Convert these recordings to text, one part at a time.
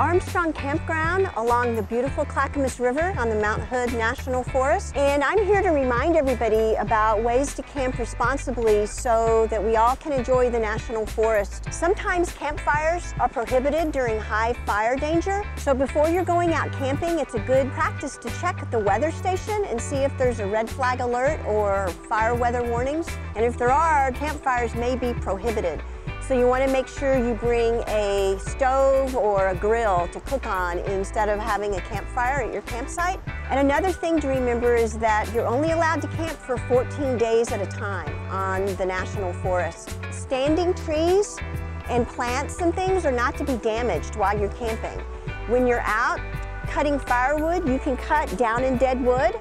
Armstrong Campground along the beautiful Clackamas River on the Mount Hood National Forest. And I'm here to remind everybody about ways to camp responsibly so that we all can enjoy the National Forest. Sometimes campfires are prohibited during high fire danger, so before you're going out camping, it's a good practice to check the weather station and see if there's a red flag alert or fire weather warnings. And if there are, campfires may be prohibited. So you want to make sure you bring a stove or a grill to cook on instead of having a campfire at your campsite. And another thing to remember is that you're only allowed to camp for 14 days at a time on the National Forest. Standing trees and plants and things are not to be damaged while you're camping. When you're out cutting firewood, you can cut down and dead wood,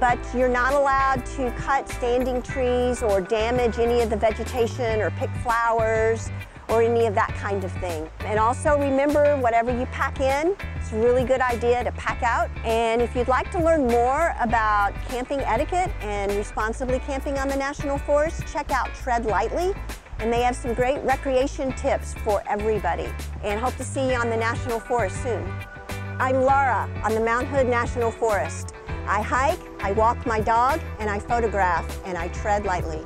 but you're not allowed to cut standing trees or damage any of the vegetation or pick flowers or any of that kind of thing. And also remember, whatever you pack in, it's a really good idea to pack out. And if you'd like to learn more about camping etiquette and responsibly camping on the National Forest, check out Tread Lightly, and they have some great recreation tips for everybody. And hope to see you on the National Forest soon. I'm Laura on the Mount Hood National Forest. I hike, I walk my dog, and I photograph, and I tread lightly.